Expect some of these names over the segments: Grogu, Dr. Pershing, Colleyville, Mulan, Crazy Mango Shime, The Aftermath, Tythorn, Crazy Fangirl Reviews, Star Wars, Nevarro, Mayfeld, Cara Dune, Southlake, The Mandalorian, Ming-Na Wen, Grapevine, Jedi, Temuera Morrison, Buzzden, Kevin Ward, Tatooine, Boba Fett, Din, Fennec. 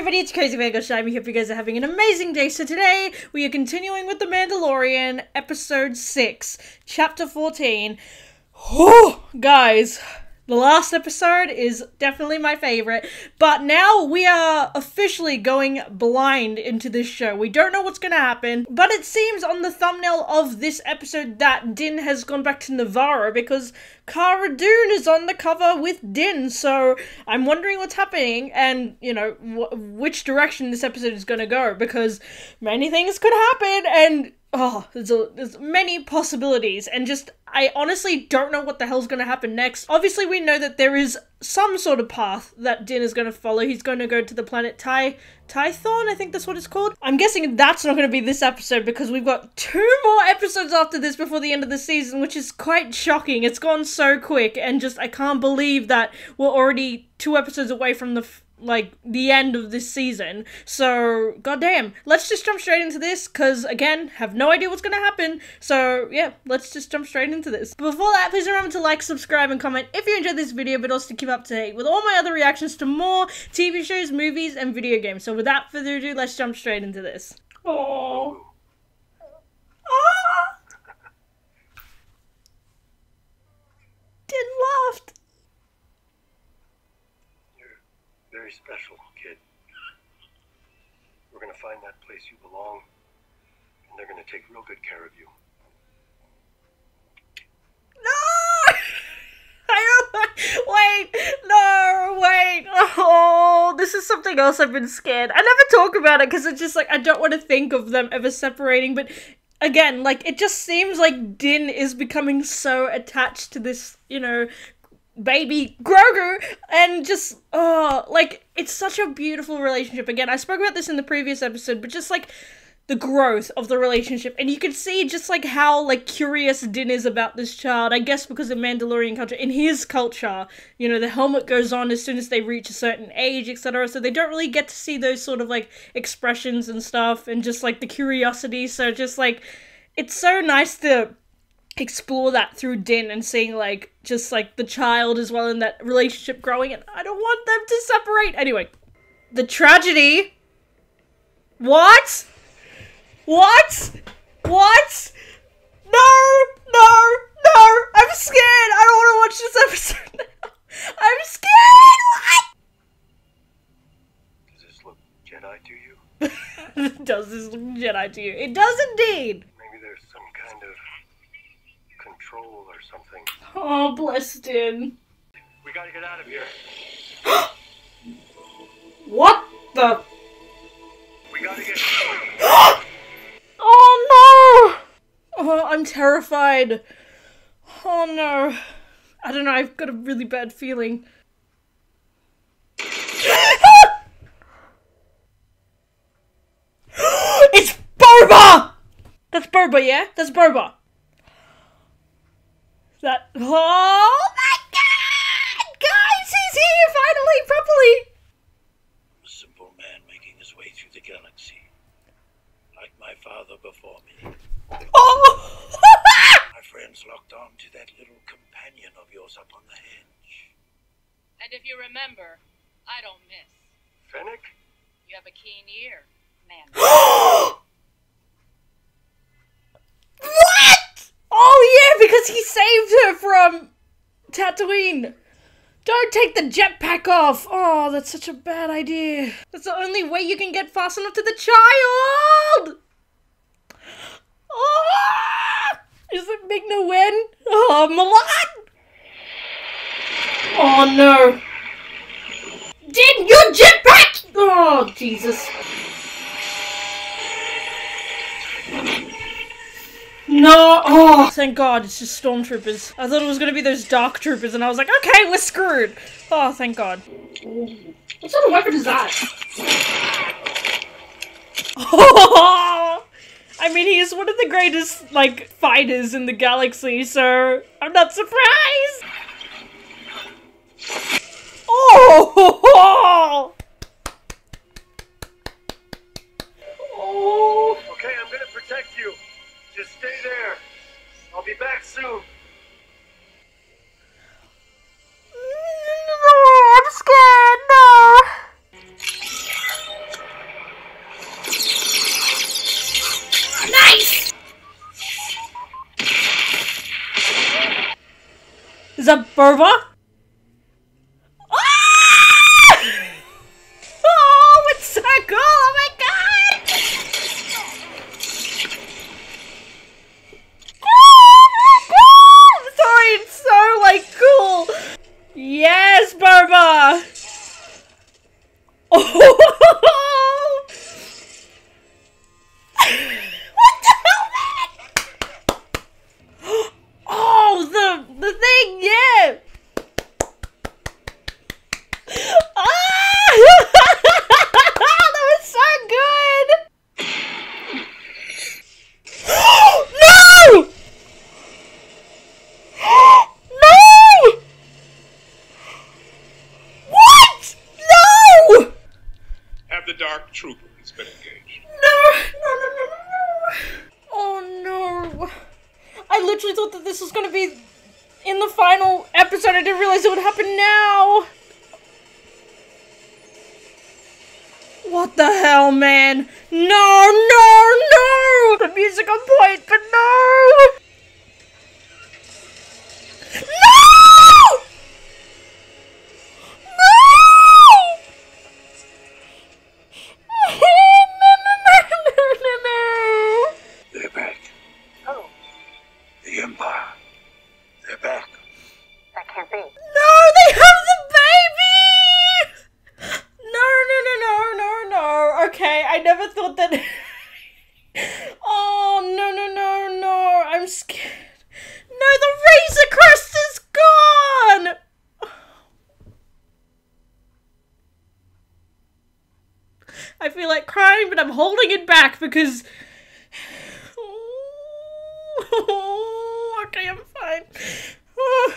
everybody, it's Crazy Mango Shime. I hope you guys are having an amazing day. So today, we are continuing with The Mandalorian, Episode 6, Chapter 14. Oh, guys, the last episode is definitely my favorite, but now we are officially going blind into this show. We don't know what's going to happen, but it seems on the thumbnail of this episode that Din has gone back to Nevarro because Cara Dune is on the cover with Din, so I'm wondering what's happening and, you know, which direction this episode is going to go, because many things could happen and... oh, there's many possibilities, and just, I honestly don't know what the hell's gonna happen next. Obviously, we know that there is some sort of path that Din is gonna follow. He's gonna go to the planet Tythorn, I think that's what it's called. I'm guessing that's not gonna be this episode, because we've got 2 more episodes after this before the end of the season, which is quite shocking. It's gone so quick, and just, I can't believe that we're already 2 episodes away from the... like, the end of this season. So, goddamn. Let's just jump straight into this, because, again, have no idea what's gonna happen. So, yeah, let's just jump straight into this. But before that, please remember to like, subscribe, and comment if you enjoyed this video, but also to keep up to date with all my other reactions to more TV shows, movies, and video games. So, without further ado, let's jump straight into this. Oh. Ah! Din laughed. Very special, kid. We're gonna find that place you belong, and they're gonna take real good care of you. No! Wait! Oh, this is something else I've been scared. I never talk about it because it's just like I don't want to think of them ever separating, but again, like it just seems like Din is becoming so attached to this, you know, baby Grogu, and just, oh, like, it's such a beautiful relationship. Again, I spoke about this in the previous episode, but just, like, the growth of the relationship, and you can see just, like, how, like, curious Din is about this child, I guess because of Mandalorian culture. In his culture, you know, the helmet goes on as soon as they reach a certain age, etc., so they don't really get to see those sort of, like, expressions and stuff, and just, like, the curiosity, so just, like, it's so nice to explore that through Din and seeing, like, just, like, the child as well in that relationship growing, and I don't want them to separate. Anyway, the tragedy. What? No. I'm scared. I don't want to watch this episode now. I'm scared. What? Does this look Jedi to you? Does this look Jedi to you? It does indeed. Maybe there's some kind of control or something. Oh, bless Din. We gotta get out of here. What the? We gotta get out. Oh no! Oh, I'm terrified. Oh no. I don't know, I've got a really bad feeling. It's Boba! That's Boba, yeah? That's Boba. That, oh my god! Guys, he's here finally, properly! A simple man making his way through the galaxy. Like my father before me. Oh! My friends locked on to that little companion of yours up on the hedge. And if you remember, I don't miss. Fennec? You have a keen ear, man. Oh yeah, because he saved her from Tatooine. Don't take the jetpack off. Oh, that's such a bad idea. That's the only way you can get fast enough to the child. Oh, is it Ming-Na Wen? Oh, Milan. Oh no. Din, your jetpack. Oh, Jesus. No! Oh! Thank God, it's just stormtroopers. I thought it was gonna be those dark troopers, and I was like, okay, we're screwed! Oh, thank God. What sort of weapon is that? Oh! I mean, he is one of the greatest, like, fighters in the galaxy, so I'm not surprised! Oh! Oh! Okay, I'm gonna protect you. Just stay there. I'll be back soon. No, I'm scared. No. Is that Boba? Oh, it's so cool! Oh my god! Cool! Sorry, it's so like cool. Yes, Boba. Oh! What the hell, man? Oh, the thing, yeah. What the hell, man? No, no, no! The music on point, but no! No! No! No, no, no, no, no! They're back. Oh. The Empire. They're back. That can't be. No, they have the baby! No. Okay, I never thought that. Oh, no. I'm scared. No, the Razor Crest is gone! I feel like crying, but I'm holding it back because. Oh, okay, I'm fine. Oh.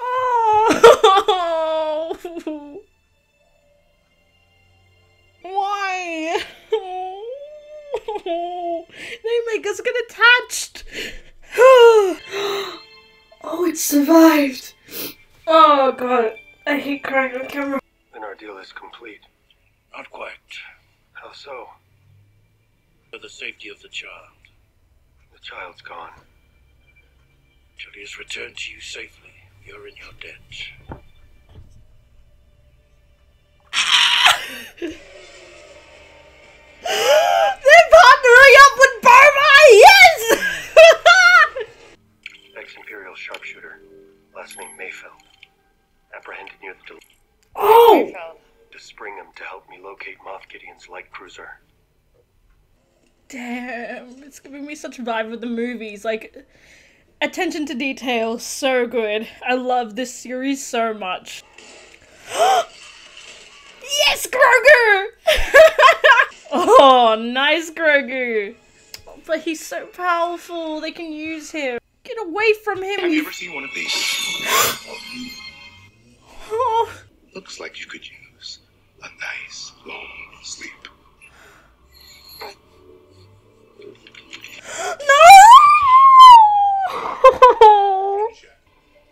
Oh. Why? Oh. They make us get attached. Oh, it survived. Oh god, I hate crying on camera. Then our deal is complete. Not quite. How so? For the safety of the child. The child's gone. Till he is returned to you safely, you're in your debt. They're partnering up with Burma! Yes! Ex-Imperial sharpshooter, last name Mayfeld, apprehended near the Oh! To Springham to help me locate Moff Gideon's light cruiser. Damn, it's giving me such a vibe with the movies. Like, attention to detail, so good. I love this series so much. Yes, Grogu! Oh, nice Grogu. Oh, but he's so powerful, they can use him. Get away from him. Have you ever seen one of these? Oh. Looks like you could use a nice long sleep. No!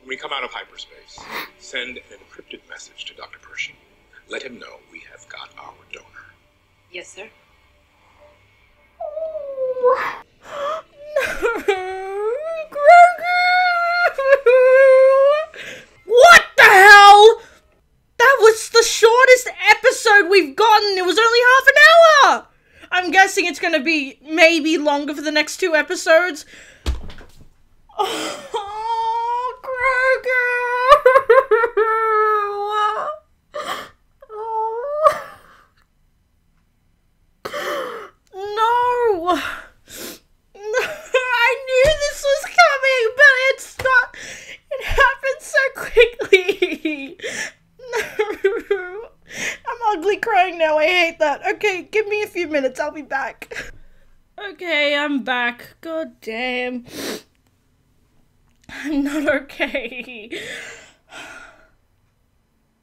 When we come out of hyperspace, send an encrypted message to Dr. Pershing. Let him know we have got our donor. Yes, sir. Oh. No, Grogu! What the hell? That was the shortest episode we've gotten. It was only half an hour. I'm guessing it's going to be maybe longer for the next two episodes. Oh, Grogu! No! I knew this was coming, but it's not. It happened so quickly. No. I'm ugly crying now. I hate that. Okay, give me a few minutes. I'll be back. Okay, I'm back. God damn. I'm not okay.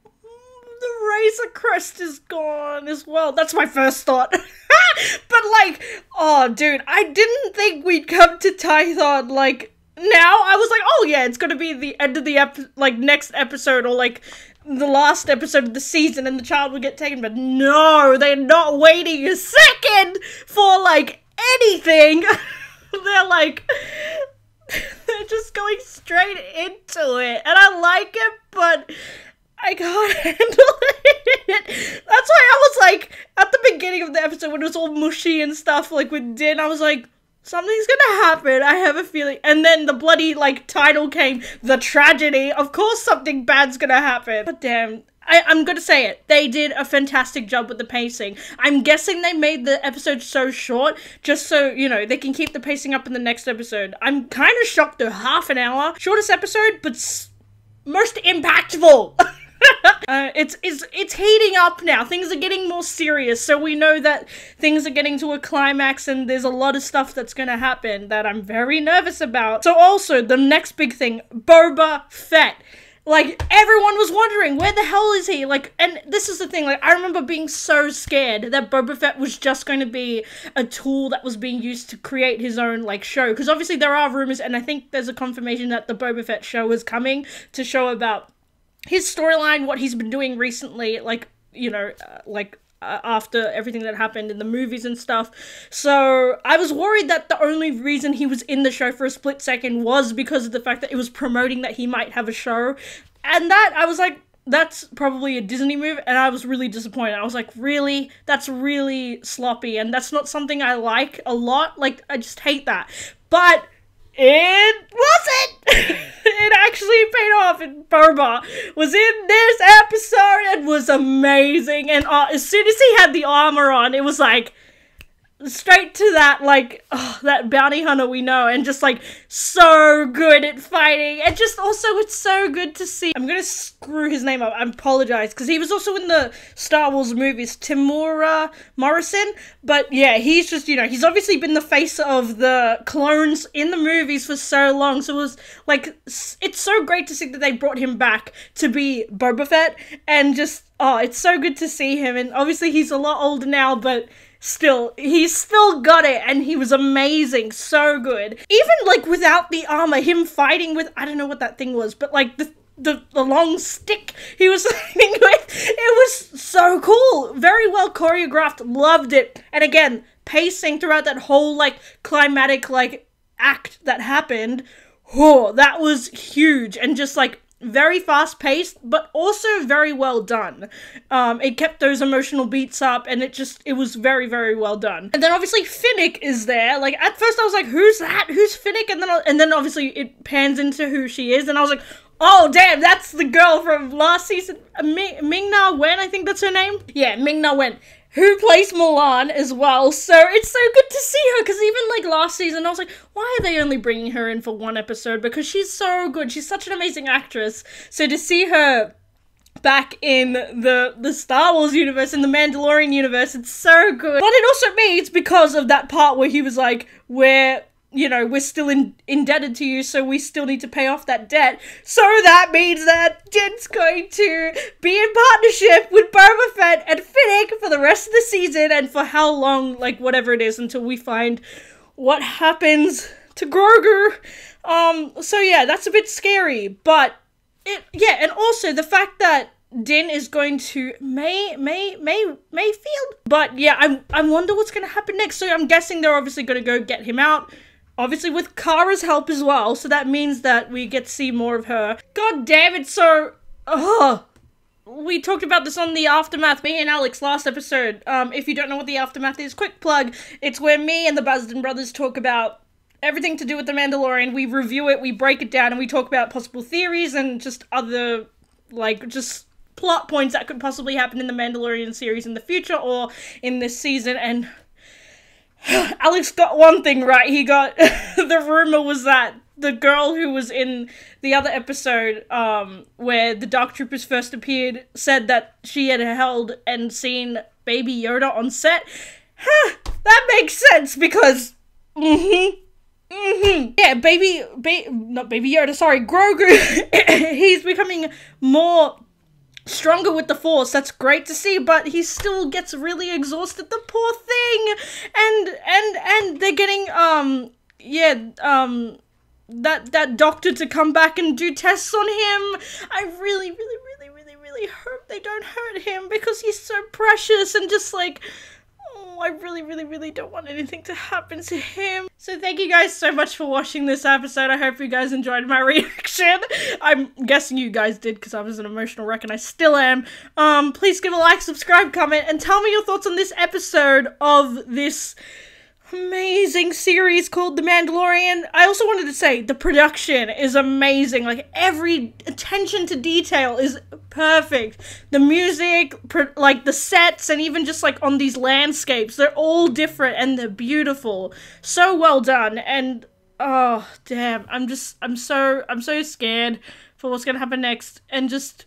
The Razor Crest is gone as well. That's my first thought. But like, oh dude, I didn't think we'd come to Tythorn. Like, now I was like, oh yeah, it's gonna be the end of the next episode, or like the last episode of the season, and the child will get taken. But no, they're not waiting a second for like anything. They're like, they're just going going straight into it, and I like it, but I can't handle it. That's why I was like, at the beginning of the episode when it was all mushy and stuff, like with Din, I was like, something's gonna happen, I have a feeling. And then the bloody, like, title came, The Tragedy. Of course something bad's gonna happen. But damn, I'm gonna say it. They did a fantastic job with the pacing. I'm guessing they made the episode so short just so, you know, they can keep the pacing up in the next episode. I'm kind of shocked though, half an hour. Shortest episode, but most impactful. It's heating up now. Things are getting more serious, so we know that things are getting to a climax and there's a lot of stuff that's gonna happen that I'm very nervous about. So also, the next big thing, Boba Fett. Like, everyone was wondering, where the hell is he? Like, and this is the thing, like, I remember being so scared that Boba Fett was just going to be a tool that was being used to create his own, like, show. Because obviously there are rumors, and I think there's a confirmation that the Boba Fett show is coming to show about his storyline, what he's been doing recently, like, you know, after everything that happened in the movies and stuff. So I was worried that the only reason he was in the show for a split second was because of the fact that it was promoting that he might have a show. And that, I was like, that's probably a Disney move, and I was really disappointed. I was like, really? That's really sloppy, and that's not something I like a lot. Like, I just hate that. But it wasn't! It actually paid off, and Boba was in this episode and was amazing, and as soon as he had the armor on, it was like, straight to that, like, oh, that bounty hunter we know, and just, like, so good at fighting, and just also, it's so good to see. I'm gonna screw his name up, I apologize, because he was also in the Star Wars movies, Temuera Morrison, but yeah, he's just, you know, he's obviously been the face of the clones in the movies for so long, so it was, like, it's so great to see that they brought him back to be Boba Fett, and just, oh, it's so good to see him, and obviously he's a lot older now, but still, he still got it, and he was amazing, so good. Even, like, without the armor, him fighting with, I don't know what that thing was, but, like, the long stick he was fighting with, it was so cool. Very well choreographed, loved it. And again, pacing throughout that whole, like, climatic, like, act that happened, oh, that was huge, and just, like, very fast-paced, but also very well done. It kept those emotional beats up, and it was very, very well done. And then obviously Fennec is there. Like, at first I was like, who's that? Who's Fennec? And then obviously it pans into who she is, and I was like, oh, damn, that's the girl from last season. Ming-Na Wen, I think that's her name? Yeah, Ming-Na Wen, who plays Mulan as well, so it's so good to see her, because even, like, last season, I was like, why are they only bringing her in for one episode, because she's so good, she's such an amazing actress, so to see her back in the Star Wars universe, in the Mandalorian universe, it's so good. But it also means, because of that part where he was like, we're, you know, we're still indebted to you, so we still need to pay off that debt, so that means that Din's going to be in partnership with Boba Fett and Fennec for the rest of the season, and for how long, like, whatever it is, until we find what happens to Grogu. So yeah, that's a bit scary, but yeah, and also the fact that Din is going to Mayfeld, but yeah, I wonder what's going to happen next, so I'm guessing they're obviously going to go get him out, obviously with Cara's help as well, so that means that we get to see more of her. God damn it, so, we talked about this on The Aftermath, me and Alex, last episode. If you don't know what The Aftermath is, quick plug, it's where me and the Buzzden brothers talk about everything to do with The Mandalorian. We review it, we break it down, and we talk about possible theories and just other, like, just plot points that could possibly happen in the Mandalorian series in the future or in this season, and Alex got one thing right. He got the rumor was that the girl who was in the other episode where the Dark Troopers first appeared said that she had held and seen Baby Yoda on set. That makes sense because yeah, Grogu, he's becoming more stronger with the Force. That's great to see, but he still gets really exhausted, the poor thing, and they're getting that doctor to come back and do tests on him. I really hope they don't hurt him, because he's so precious, and just like, oh, Oh, I really, really, really don't want anything to happen to him. So thank you guys so much for watching this episode. I hope you guys enjoyed my reaction. I'm guessing you guys did because I was an emotional wreck and I still am. Please give a like, subscribe, comment, and tell me your thoughts on this episode of this amazing series called The Mandalorian. I also wanted to say the production is amazing. Like, every attention to detail is perfect. The music, like the sets, and even just like on these landscapes, they're all different and they're beautiful. So well done. And oh damn, I'm so scared for what's gonna happen next. And just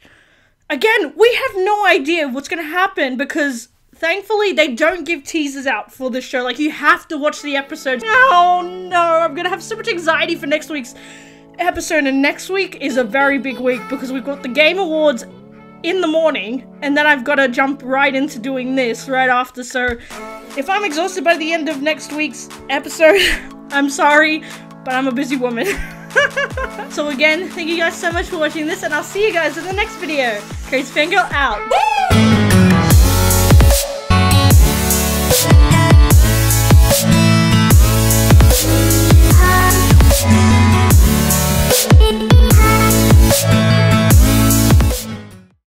again, we have no idea what's gonna happen because thankfully, they don't give teasers out for this show. Like, you have to watch the episode. Oh no, I'm gonna have so much anxiety for next week's episode. And next week is a very big week because we've got the Game Awards in the morning, and then I've gotta jump right into doing this right after. So, if I'm exhausted by the end of next week's episode, I'm sorry, but I'm a busy woman. So again, thank you guys so much for watching this, and I'll see you guys in the next video. Crazy Fangirl out.